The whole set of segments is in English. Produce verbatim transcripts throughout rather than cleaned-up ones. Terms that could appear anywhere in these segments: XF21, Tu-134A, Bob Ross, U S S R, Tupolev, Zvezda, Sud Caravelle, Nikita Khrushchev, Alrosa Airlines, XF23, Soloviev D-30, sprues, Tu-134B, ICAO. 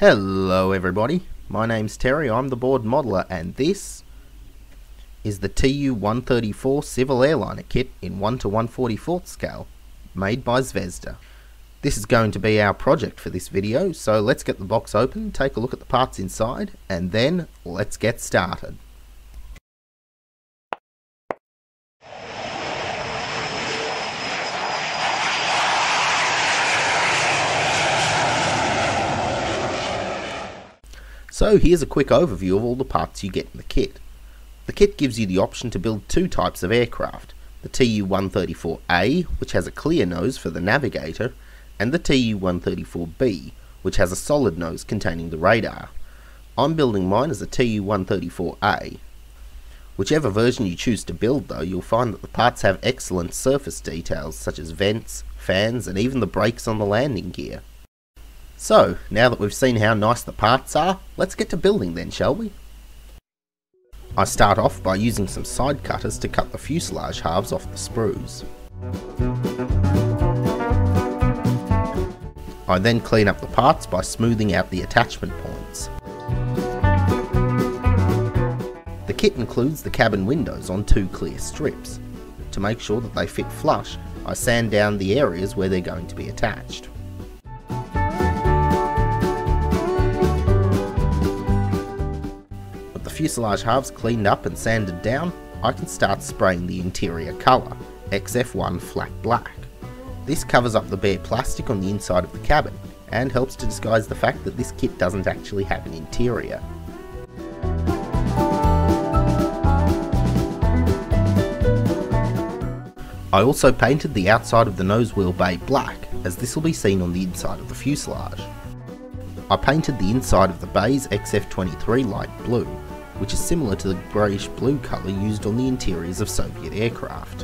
Hello everybody, my name's Terry, I'm the board modeler, and this is the T U one thirty-four Civil Airliner Kit in one to one forty-fourth scale, made by Zvezda. This is going to be our project for this video, so let's get the box open, take a look at the parts inside, and then let's get started. So here's a quick overview of all the parts you get in the kit. The kit gives you the option to build two types of aircraft, the T U one thirty-four A, which has a clear nose for the navigator, and the T U one thirty-four B, which has a solid nose containing the radar. I'm building mine as a T U one thirty-four A. Whichever version you choose to build though, you'll find that the parts have excellent surface details such as vents, fans, and even the brakes on the landing gear. So, now that we've seen how nice the parts are, let's get to building then, shall we? I start off by using some side cutters to cut the fuselage halves off the sprues. I then clean up the parts by smoothing out the attachment points. The kit includes the cabin windows on two clear strips. To make sure that they fit flush, I sand down the areas where they're going to be attached. Fuselage halves cleaned up and sanded down, I can start spraying the interior colour, X F one flat black. This covers up the bare plastic on the inside of the cabin, and helps to disguise the fact that this kit doesn't actually have an interior. I also painted the outside of the nose wheel bay black, as this will be seen on the inside of the fuselage. I painted the inside of the bay's X F twenty-three light blue, which is similar to the greyish-blue colour used on the interiors of Soviet aircraft.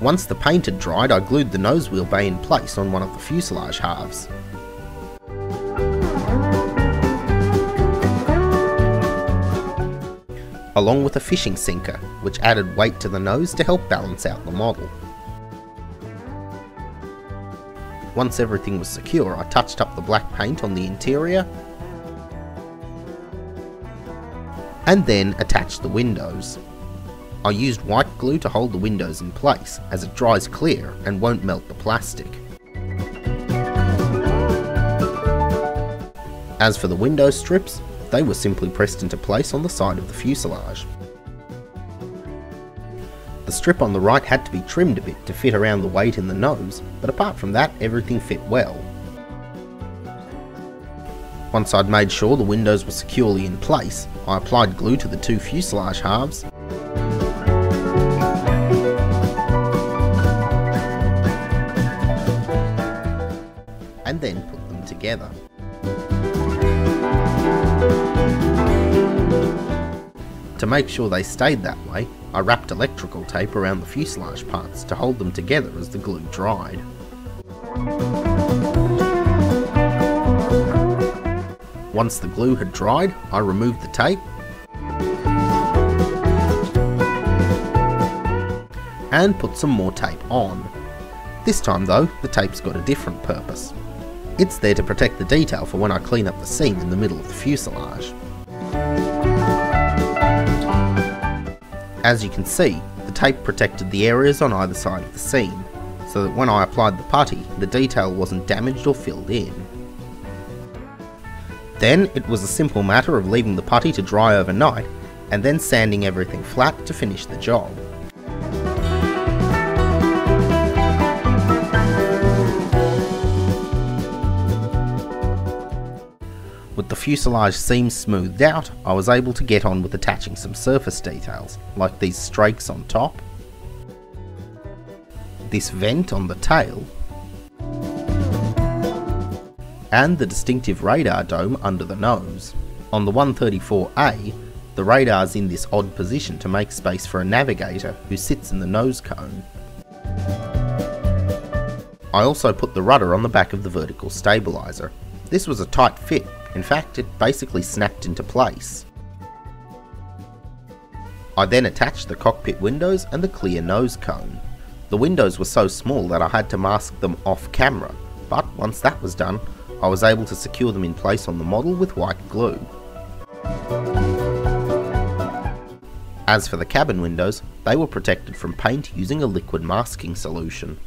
Once the paint had dried, I glued the nose wheel bay in place on one of the fuselage halves. Along with a fishing sinker, which added weight to the nose to help balance out the model. Once everything was secure, I touched up the black paint on the interior and then attached the windows. I used white glue to hold the windows in place, as it dries clear and won't melt the plastic. As for the window strips, they were simply pressed into place on the side of the fuselage. The strip on the right had to be trimmed a bit to fit around the weight in the nose, but apart from that, everything fit well. Once I'd made sure the windows were securely in place, I applied glue to the two fuselage halves, and then put them together. To make sure they stayed that way, I wrapped electrical tape around the fuselage parts to hold them together as the glue dried. Once the glue had dried, I removed the tape and put some more tape on. This time though, the tape's got a different purpose. It's there to protect the detail for when I clean up the seam in the middle of the fuselage. As you can see, the tape protected the areas on either side of the seam, so that when I applied the putty, the detail wasn't damaged or filled in. Then it was a simple matter of leaving the putty to dry overnight, and then sanding everything flat to finish the job. With the fuselage seams smoothed out, I was able to get on with attaching some surface details, like these strakes on top, this vent on the tail, and the distinctive radar dome under the nose. On the one thirty-four A, the radar's in this odd position to make space for a navigator who sits in the nose cone. I also put the rudder on the back of the vertical stabiliser. This was a tight fit. In fact, it basically snapped into place. I then attached the cockpit windows and the clear nose cone. The windows were so small that I had to mask them off camera, but once that was done, I was able to secure them in place on the model with white glue. As for the cabin windows, they were protected from paint using a liquid masking solution.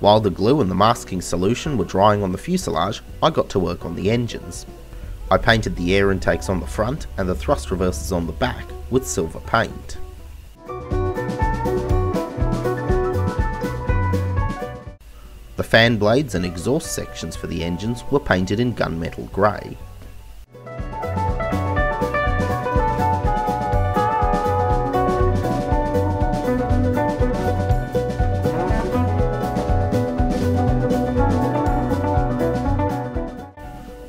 While the glue and the masking solution were drying on the fuselage, I got to work on the engines. I painted the air intakes on the front and the thrust reversers on the back with silver paint. The fan blades and exhaust sections for the engines were painted in gunmetal grey.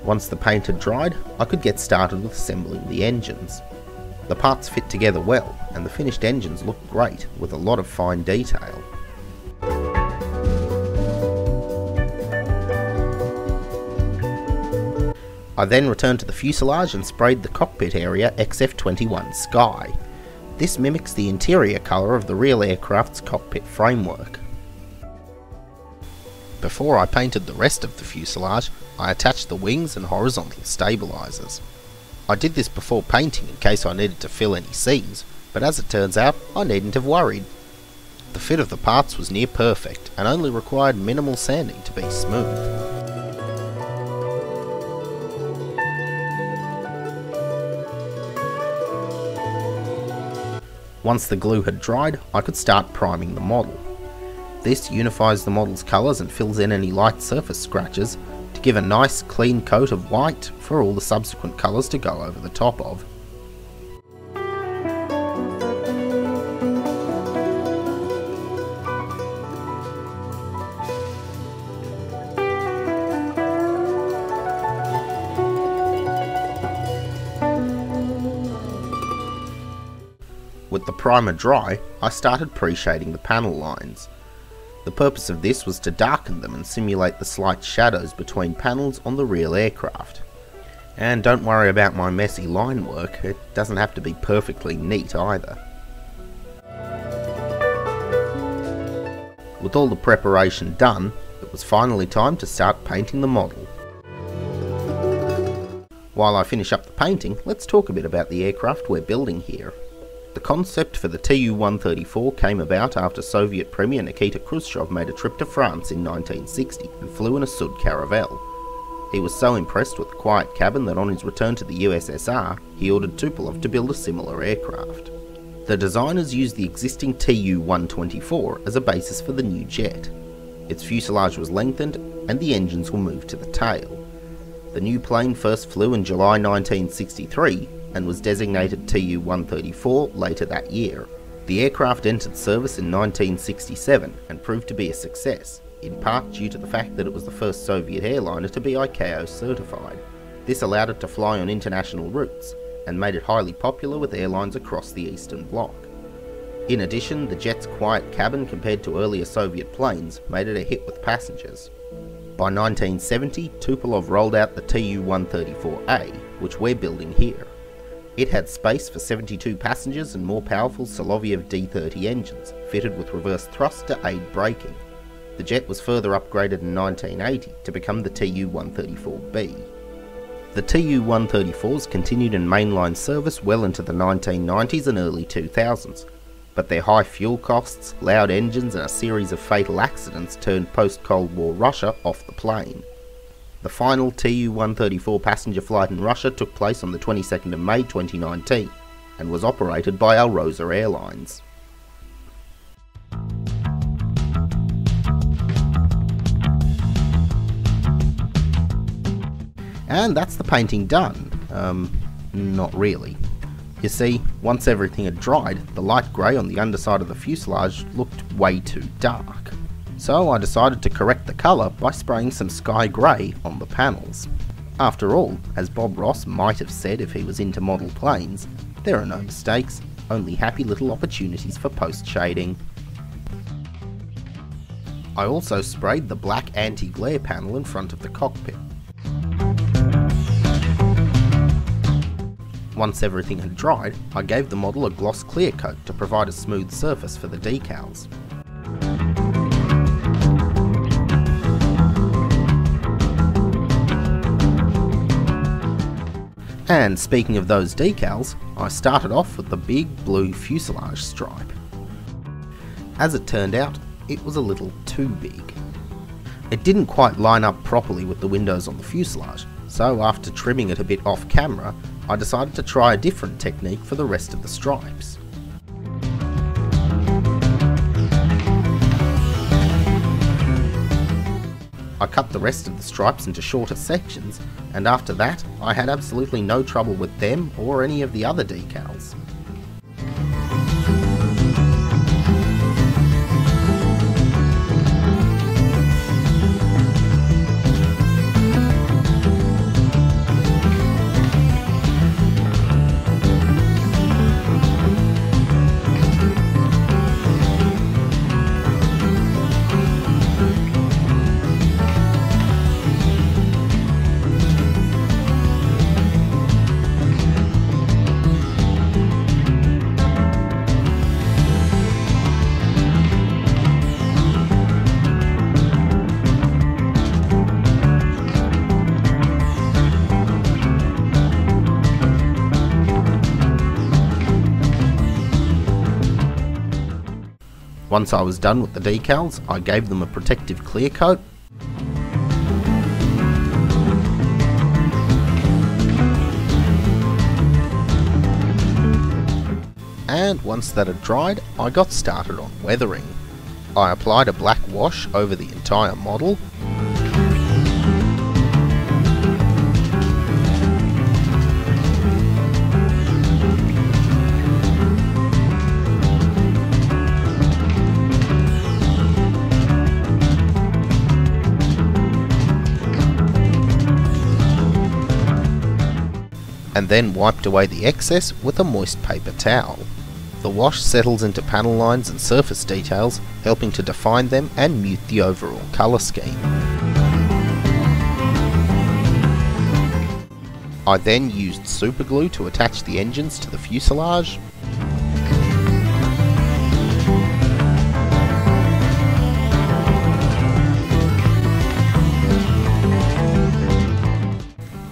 Once the paint had dried, I could get started with assembling the engines. The parts fit together well, and the finished engines look great with a lot of fine detail. I then returned to the fuselage and sprayed the cockpit area X F twenty-one Sky. This mimics the interior colour of the real aircraft's cockpit framework. Before I painted the rest of the fuselage, I attached the wings and horizontal stabilisers. I did this before painting in case I needed to fill any seams, but as it turns out, I needn't have worried. The fit of the parts was near perfect and only required minimal sanding to be smooth. Once the glue had dried, I could start priming the model. This unifies the model's colours and fills in any light surface scratches to give a nice clean coat of white for all the subsequent colours to go over the top of. With the primer dry, I started pre-shading the panel lines. The purpose of this was to darken them and simulate the slight shadows between panels on the real aircraft. And don't worry about my messy line work, it doesn't have to be perfectly neat either. With all the preparation done, it was finally time to start painting the model. While I finish up the painting, let's talk a bit about the aircraft we're building here. The concept for the Tu one thirty-four came about after Soviet Premier Nikita Khrushchev made a trip to France in nineteen sixty and flew in a Sud Caravelle. He was so impressed with the quiet cabin that on his return to the U S S R, he ordered Tupolev to build a similar aircraft. The designers used the existing Tu one twenty-four as a basis for the new jet. Its fuselage was lengthened and the engines were moved to the tail. The new plane first flew in July nineteen sixty-three and was designated Tu one thirty-four later that year. The aircraft entered service in nineteen sixty-seven and proved to be a success, in part due to the fact that it was the first Soviet airliner to be I C A O certified. This allowed it to fly on international routes and made it highly popular with airlines across the Eastern Bloc. In addition, the jet's quiet cabin compared to earlier Soviet planes made it a hit with passengers. By nineteen seventy, Tupolev rolled out the Tu one thirty-four A, which we're building here. It had space for seventy-two passengers and more powerful Soloviev D thirty engines, fitted with reverse thrust to aid braking. The jet was further upgraded in nineteen eighty to become the Tu one thirty-four B. The Tu one thirty-fours continued in mainline service well into the nineteen nineties and early two thousands, but their high fuel costs, loud engines and a series of fatal accidents turned post-Cold War Russia off the plane. The final Tu one thirty-four passenger flight in Russia took place on the twenty-second of May twenty nineteen and was operated by Alrosa Airlines. And that's the painting done. Um, not really. You see, once everything had dried, the light grey on the underside of the fuselage looked way too dark. So I decided to correct the colour by spraying some sky grey on the panels. After all, as Bob Ross might have said if he was into model planes, there are no mistakes, only happy little opportunities for post-shading. I also sprayed the black anti-glare panel in front of the cockpit. Once everything had dried, I gave the model a gloss clear coat to provide a smooth surface for the decals. And speaking of those decals, I started off with the big blue fuselage stripe. As it turned out, it was a little too big. It didn't quite line up properly with the windows on the fuselage, so after trimming it a bit off camera, I decided to try a different technique for the rest of the stripes. I cut the rest of the stripes into shorter sections, and after that, I had absolutely no trouble with them or any of the other decals. Once I was done with the decals, I gave them a protective clear coat, and once that had dried, I got started on weathering. I applied a black wash over the entire model, and then wiped away the excess with a moist paper towel. The wash settles into panel lines and surface details, helping to define them and mute the overall colour scheme. I then used superglue to attach the engines to the fuselage,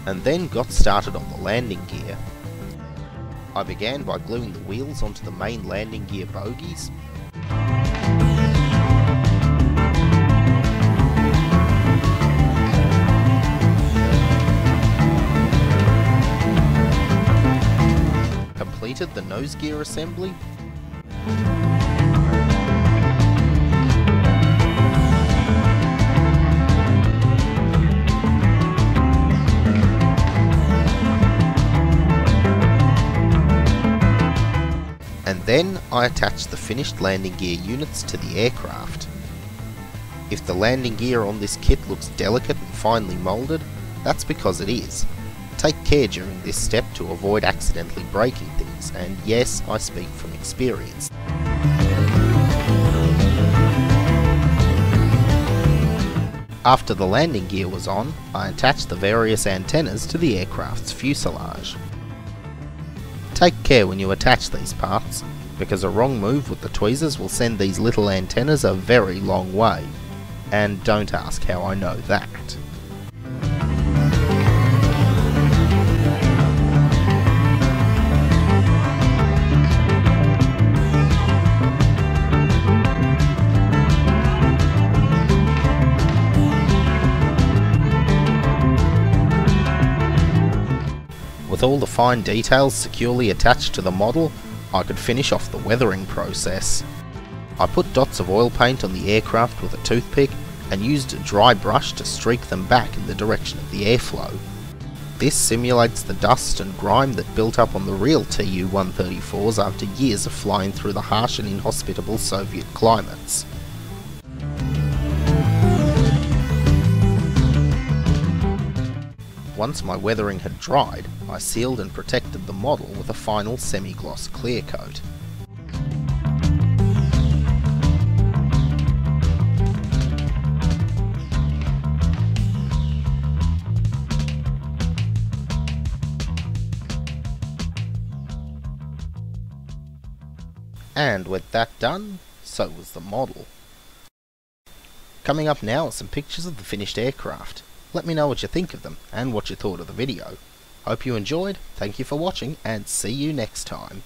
and then got started on the landing gear. I began by gluing the wheels onto the main landing gear bogies, completed the nose gear assembly, then I attached the finished landing gear units to the aircraft. If the landing gear on this kit looks delicate and finely moulded, that's because it is. Take care during this step to avoid accidentally breaking things, and yes, I speak from experience. After the landing gear was on, I attached the various antennas to the aircraft's fuselage. Take care when you attach these parts, because a wrong move with the tweezers will send these little antennas a very long way. And don't ask how I know that. With all the fine details securely attached to the model, I could finish off the weathering process. I put dots of oil paint on the aircraft with a toothpick and used a dry brush to streak them back in the direction of the airflow. This simulates the dust and grime that built up on the real T U one thirty-fours after years of flying through the harsh and inhospitable Soviet climates. Once my weathering had dried, I sealed and protected the model with a final semi-gloss clear coat. And with that done, so was the model. Coming up now are some pictures of the finished aircraft. Let me know what you think of them and what you thought of the video. Hope you enjoyed, thank you for watching, and see you next time.